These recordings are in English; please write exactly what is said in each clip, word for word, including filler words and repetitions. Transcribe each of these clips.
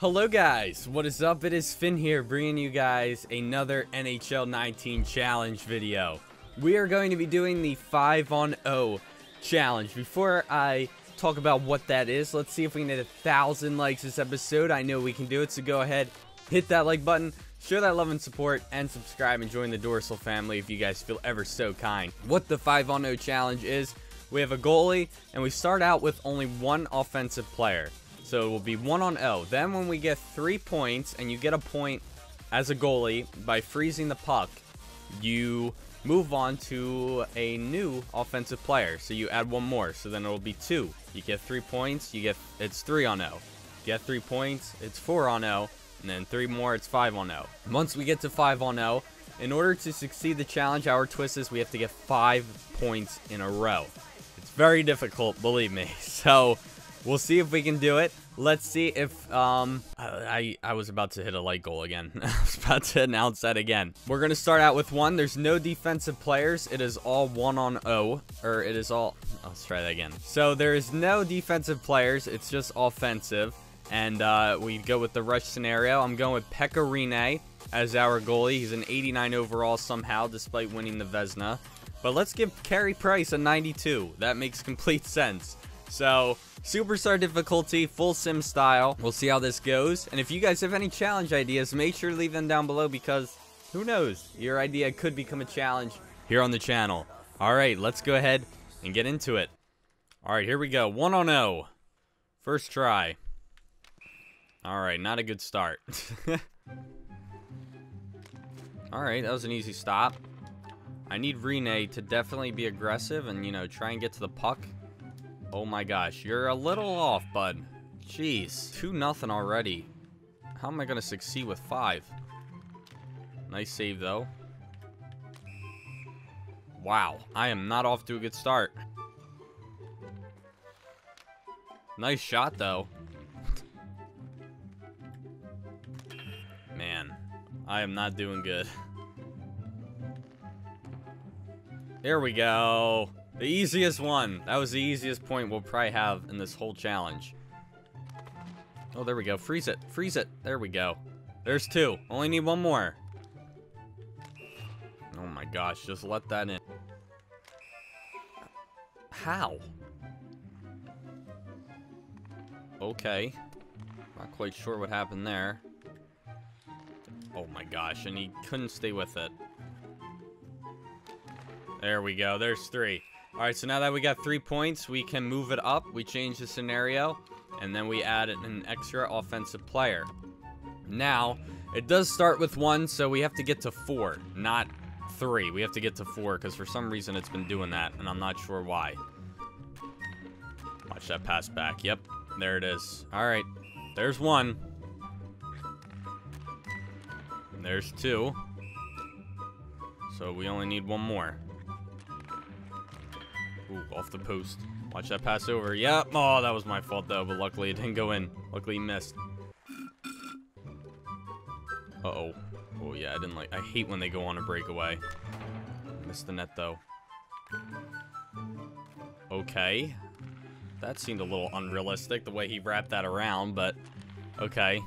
Hello guys, what is up? It is Finn here, bringing you guys another N H L nineteen challenge video. We are going to be doing the five on oh challenge. Before I talk about what that is, let's see if we can hit a thousand likes this episode. I know we can do it, so go ahead, hit that like button, show that love and support, and subscribe and join the Dorsal family if you guys feel ever so kind. What the five on oh challenge is, we have a goalie, and we start out with only one offensive player. So it will be one on oh. Then when we get three points and you get a point as a goalie by freezing the puck, you move on to a new offensive player. So you add one more. So then it will be two. You get three points, you get it's three on oh. Get three points, it's four on oh. And then three more, it's five on oh. Once we get to five on oh, in order to succeed the challenge, our twist is we have to get five points in a row. It's very difficult, believe me. So we'll see if we can do it. Let's see if, um, I, I was about to hit a light goal again. I was about to announce that again. We're going to start out with one. There's no defensive players. It is all one on oh, or it is all, let's try that again. So there is no defensive players. It's just offensive. And uh, we go with the rush scenario. I'm going with Pekka Rinne as our goalie. He's an eighty-nine overall somehow, despite winning the Vezina. But let's give Carey Price a ninety-two. That makes complete sense. So, superstar difficulty, full sim style. We'll see how this goes. And if you guys have any challenge ideas, make sure to leave them down below, because who knows? Your idea could become a challenge here on the channel. Alright, let's go ahead and get into it. Alright, here we go. one on oh. First try. Alright, not a good start. Alright, that was an easy stop. I need Rinne to definitely be aggressive and, you know, try and get to the puck. Oh my gosh, you're a little off, bud. Jeez, two nothing already. How am I going to succeed with five? Nice save, though. Wow, I am not off to a good start. Nice shot, though. Man, I am not doing good. There we go. The easiest one. That was the easiest point we'll probably have in this whole challenge. Oh, there we go. Freeze it. Freeze it. There we go. There's two. Only need one more. Oh my gosh. Just let that in. How? Okay. Not quite sure what happened there. Oh my gosh. And he couldn't stay with it. There we go. There's three. All right, so now that we got three points, we can move it up. We change the scenario, and then we add an extra offensive player. Now, it does start with one, so we have to get to four, not three. We have to get to four, because for some reason it's been doing that, and I'm not sure why. Watch that pass back. Yep, there it is. All right, there's one. There's two. So we only need one more. Ooh, off the post. Watch that pass over. Yep. Oh, that was my fault, though. But luckily, it didn't go in. Luckily, he missed. Uh-oh. Oh, yeah. I didn't like... I hate when they go on a breakaway. Missed the net, though. Okay. That seemed a little unrealistic, the way he wrapped that around, but... okay.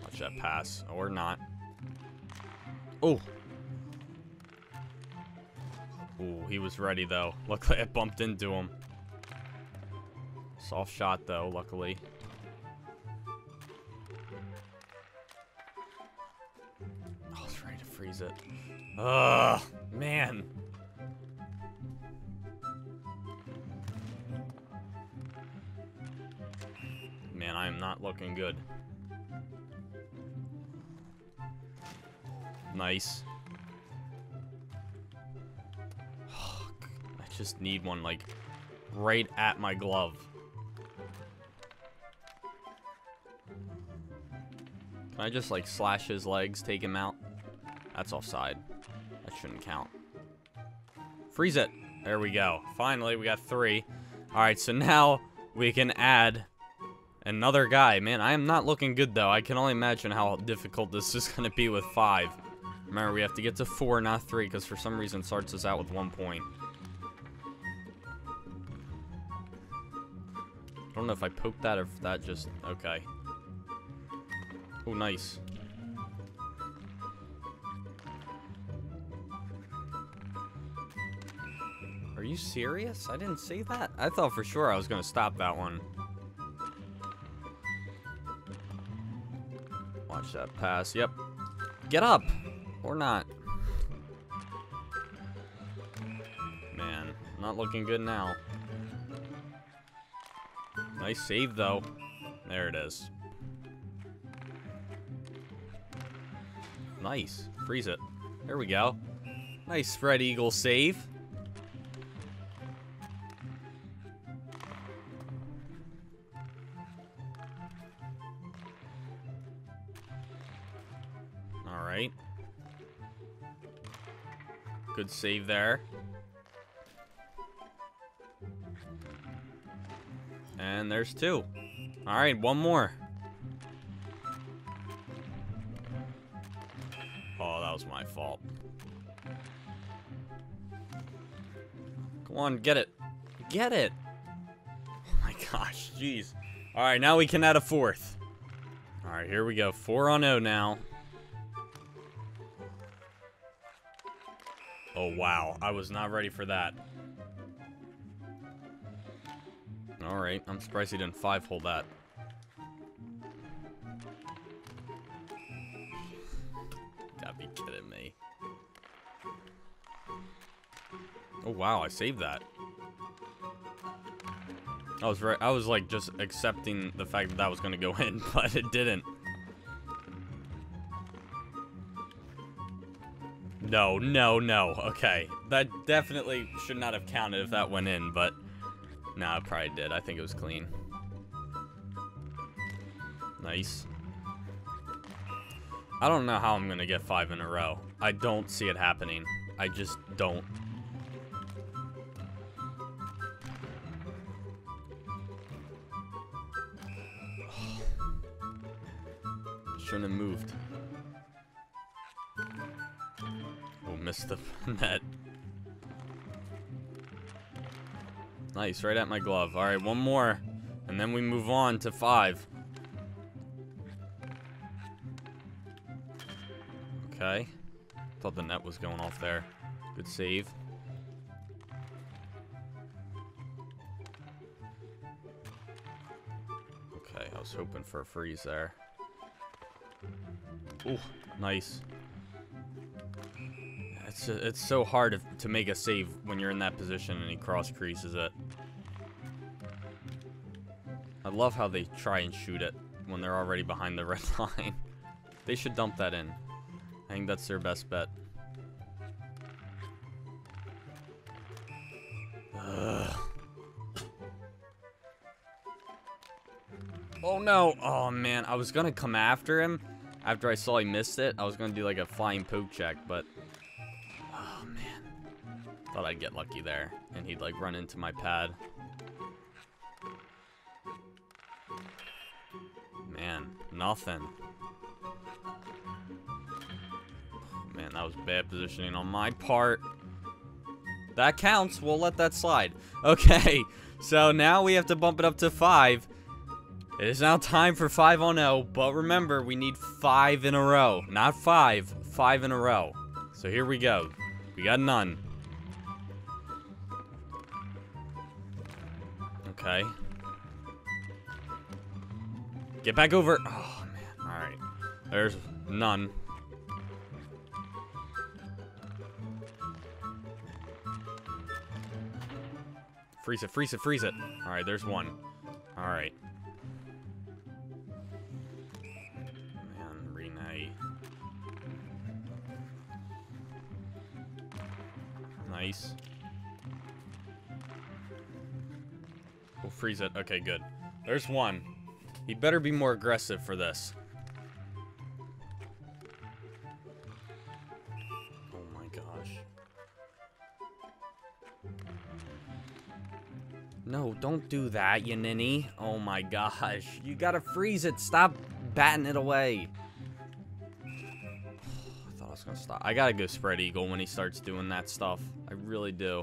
Watch that pass. Or not. Oh! Ooh, he was ready, though. Luckily, I bumped into him. Soft shot, though, luckily. I was ready to freeze it. Ugh, man. Man, I am not looking good. Nice. Just need one like right at my glove. Can I just like slash his legs, take him out? That's offside. That shouldn't count. Freeze it. There we go. Finally, we got three. All right, so now we can add another guy. Man, I am not looking good, though. I can only imagine how difficult this is going to be with five. Remember, we have to get to four, not three, because for some reason it starts us out with one point. don't know if I poked that or if that just... Okay. Oh, nice. Are you serious? I didn't see that. I thought for sure I was going to stop that one. Watch that pass. Yep. Get up! Or not. Man, not looking good now. Nice save, though. There it is. Nice. Freeze it. There we go. Nice spread eagle save. All right. Good save there. And there's two. All right, one more. Oh, that was my fault. Come on, get it. Get it. Oh my gosh, jeez. All right, now we can add a fourth. All right, here we go. Four on O now. Oh, wow. I was not ready for that. All right, I'm surprised he didn't five-hole that. Gotta be kidding me. Oh wow, I saved that. I was right. I was like just accepting the fact that that was gonna go in, but it didn't. No, no, no. Okay, that definitely should not have counted if that went in, but. Nah, I probably did. I think it was clean. Nice. I don't know how I'm gonna get five in a row. I don't see it happening. I just don't. Shouldn't have moved. Oh, missed the net. Nice, right at my glove. All right, one more, and then we move on to five. Okay. Thought the net was going off there. Good save. Okay, I was hoping for a freeze there. Ooh, nice. It's, it's so hard to make a save when you're in that position and he cross-creases it. I love how they try and shoot it when they're already behind the red line. They should dump that in. I think that's their best bet. Ugh. Oh no! Oh man, I was gonna come after him after I saw he missed it. I was gonna do like a flying poke check, but... Oh man, thought I'd get lucky there, and he'd like run into my pad. Man, nothing. Man, that was bad positioning on my part. That counts, we'll let that slide. Okay, so now we have to bump it up to five. It is now time for five on O, but remember, we need five in a row. Not five, five in a row. So here we go. We got none. Okay. Get back over. Oh, man. All right. There's none. Freeze it, freeze it, freeze it. All right, there's one. All right. Man, Renee. Nice. We'll freeze it. Okay, good. There's one. He better be more aggressive for this. Oh my gosh. No, don't do that, you ninny. Oh my gosh. You gotta freeze it. Stop batting it away. Stop. I gotta go spread eagle when he starts doing that stuff. I really do.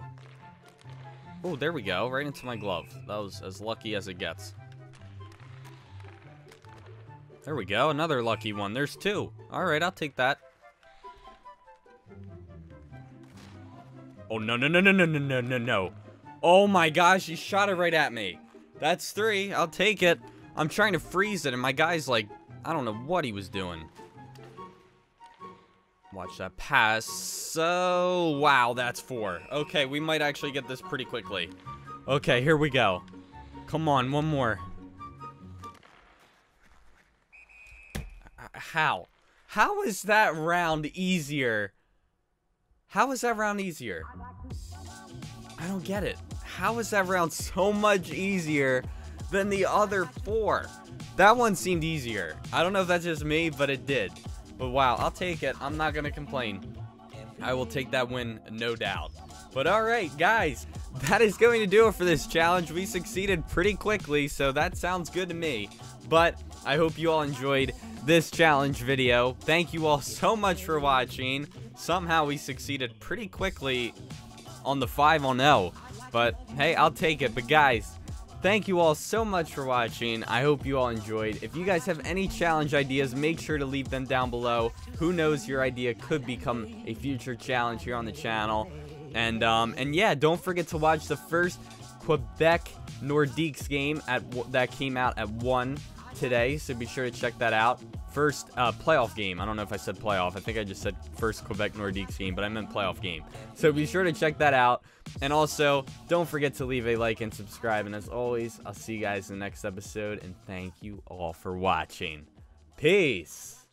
Oh, there we go. Right into my glove. That was as lucky as it gets. There we go, another lucky one. There's two. Alright, I'll take that. Oh, no, no, no, no, no, no, no, no. Oh my gosh, he shot it right at me. That's three. I'll take it. I'm trying to freeze it, and my guy's like, I don't know what he was doing. Watch that pass. So, wow, that's four. Okay, we might actually get this pretty quickly. Okay, here we go. Come on, one more. How? How is that round easier? How is that round easier? I don't get it. How is that round so much easier than the other four? That one seemed easier. I don't know if that's just me, but it did. But wow, I'll take it. I'm not gonna complain. I will take that win, no doubt. But alright, guys, that is going to do it for this challenge. We succeeded pretty quickly, so that sounds good to me. But I hope you all enjoyed this challenge video. Thank you all so much for watching. Somehow we succeeded pretty quickly on the five on oh. But hey, I'll take it. But guys, thank you all so much for watching. I hope you all enjoyed. If you guys have any challenge ideas, make sure to leave them down below. Who knows, your idea could become a future challenge here on the channel. And um, and yeah, don't forget to watch the first Quebec Nordiques game at that came out at one today. So be sure to check that out. First uh, playoff game. I don't know if I said playoff. I think I just said first Quebec Nordiques game, but I meant playoff game. So be sure to check that out. And also, don't forget to leave a like and subscribe. And as always, I'll see you guys in the next episode. And thank you all for watching. Peace.